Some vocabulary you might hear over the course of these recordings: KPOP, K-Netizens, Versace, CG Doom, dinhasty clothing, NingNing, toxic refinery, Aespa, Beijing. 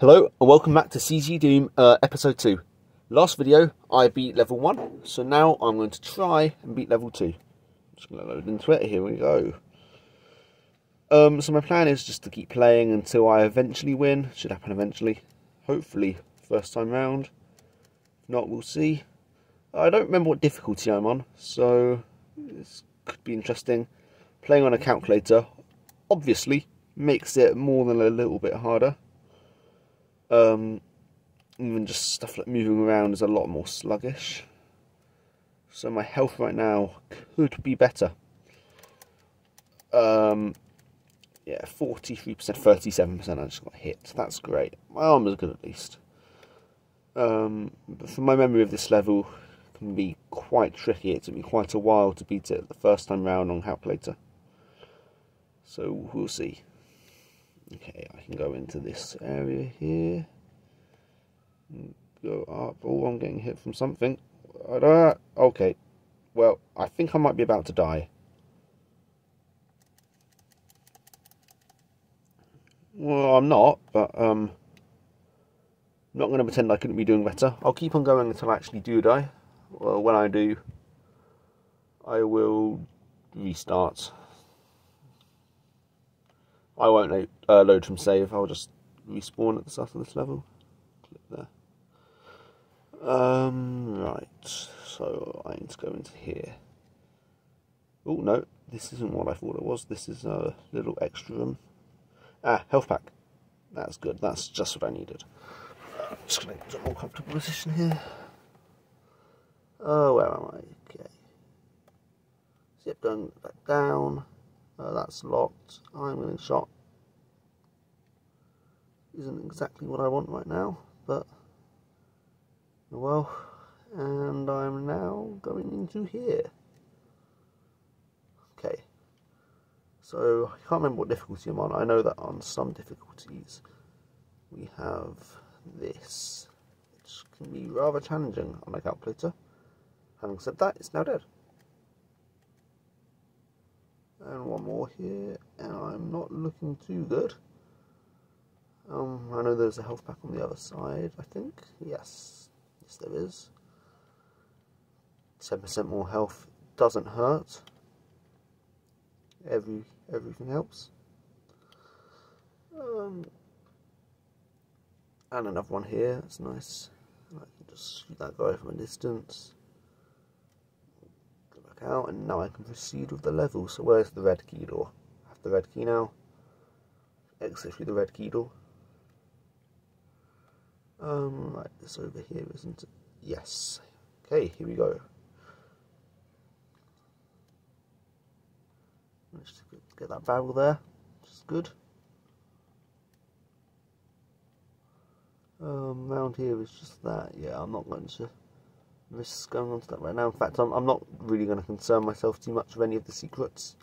Hello and welcome back to CG Doom episode 2. Last video I beat level 1, so now I'm going to try and beat level 2. Just going to load into it, here we go. So my plan is just to keep playing until I eventually win. Should happen eventually. Hopefully first time round. If not, we'll see. I don't remember what difficulty I'm on, so this could be interesting. Playing on a calculator obviously makes it more than a little bit harder. Even just stuff like moving around is a lot more sluggish. So my health right now could be better. Yeah, 43%, 37%, I just got hit. That's great. My arm is good at least. But from my memory of this level, it can be quite tricky. It took me quite a while to beat it the first time round on calculator. So we'll see. Okay, I can go into this area here. Go up. Oh, I'm getting hit from something. Okay. Well, I think I might be about to die. Well, I'm not, but I'm not going to pretend I couldn't be doing better. I'll keep on going until I actually do die. Well, when I do, I will restart. I won't load from save, I'll just respawn at the start of this level. Click there. Right, so I need to go into here. Oh no, this isn't what I thought it was, this is a little extra room. Ah, health pack. That's good, that's just what I needed. I'm just going to get a more comfortable position here. Oh, where am I? Okay. Zip going back down. That's locked. I'm getting shot. Isn't exactly what I want right now, but well. And I'm now going into here. Okay. So I can't remember what difficulty I'm on. I know that on some difficulties we have this, which can be rather challenging on a calculator. Having said that, it's now dead. And one more here, and I'm not looking too good. I know there's a health pack on the other side, I think. Yes there is. 10% more health doesn't hurt. Everything helps. And another one here, that's nice. I can just shoot that guy from a distance. Out, and now I can proceed with the level. So where's the red key door? I have the red key now. Exit through the red key door. Right, it's over here, isn't it? Yes. Okay, here we go. Managed to get that barrel there, which is good. Round here is just that. Yeah, I'm not going to risk going on to that right now. In fact, I'm not really going to concern myself too much with any of the secrets.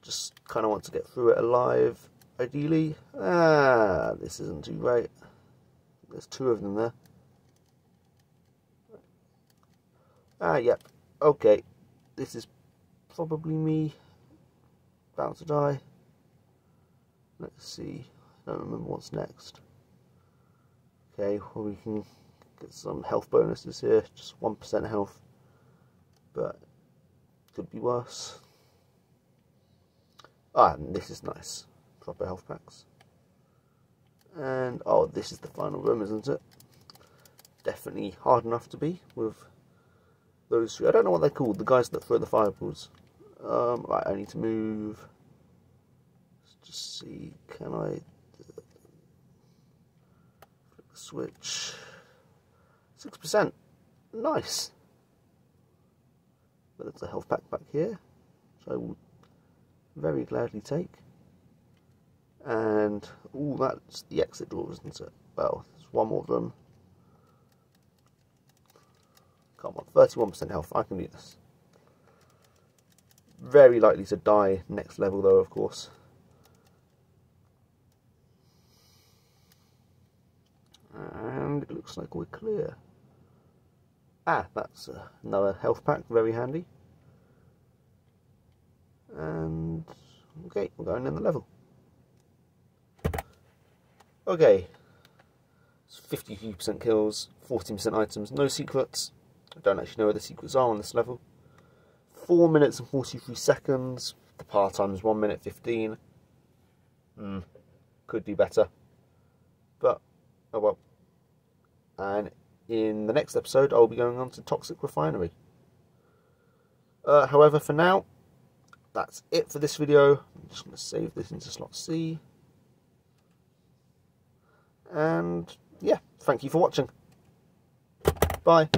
Just kind of want to get through it alive, ideally. Ah, this isn't too great. There's two of them there. Ah, yep. Okay. This is probably me. About to die. Let's see. I don't remember what's next. Okay, well, we can get some health bonuses here, just 1% health, but could be worse. Ah, and this is nice, proper health packs. And oh, this is the final room, isn't it? Definitely hard enough to be with those three. I don't know what they're called, the guys that throw the fireballs. Right, I need to move. Let's just see, can I flip the switch? 6%. Nice. But it's a health pack back here, which I will very gladly take. And, ooh, that's the exit door, isn't it? Well, there's one more room. Come on, 31% health. I can do this. Very likely to die next level, though, of course. And it looks like we're clear. Ah, that's another health pack, very handy. And okay, we're going in the level. Okay, 52% kills, 14% items, no secrets. I don't actually know where the secrets are on this level. 4 minutes and 43 seconds. The par time is 1 minute 15. Could do better. But, oh well. And in the next episode, I'll be going on to Toxic Refinery. However, for now, that's it for this video. I'm just going to save this into slot C. And, yeah, thank you for watching. Bye.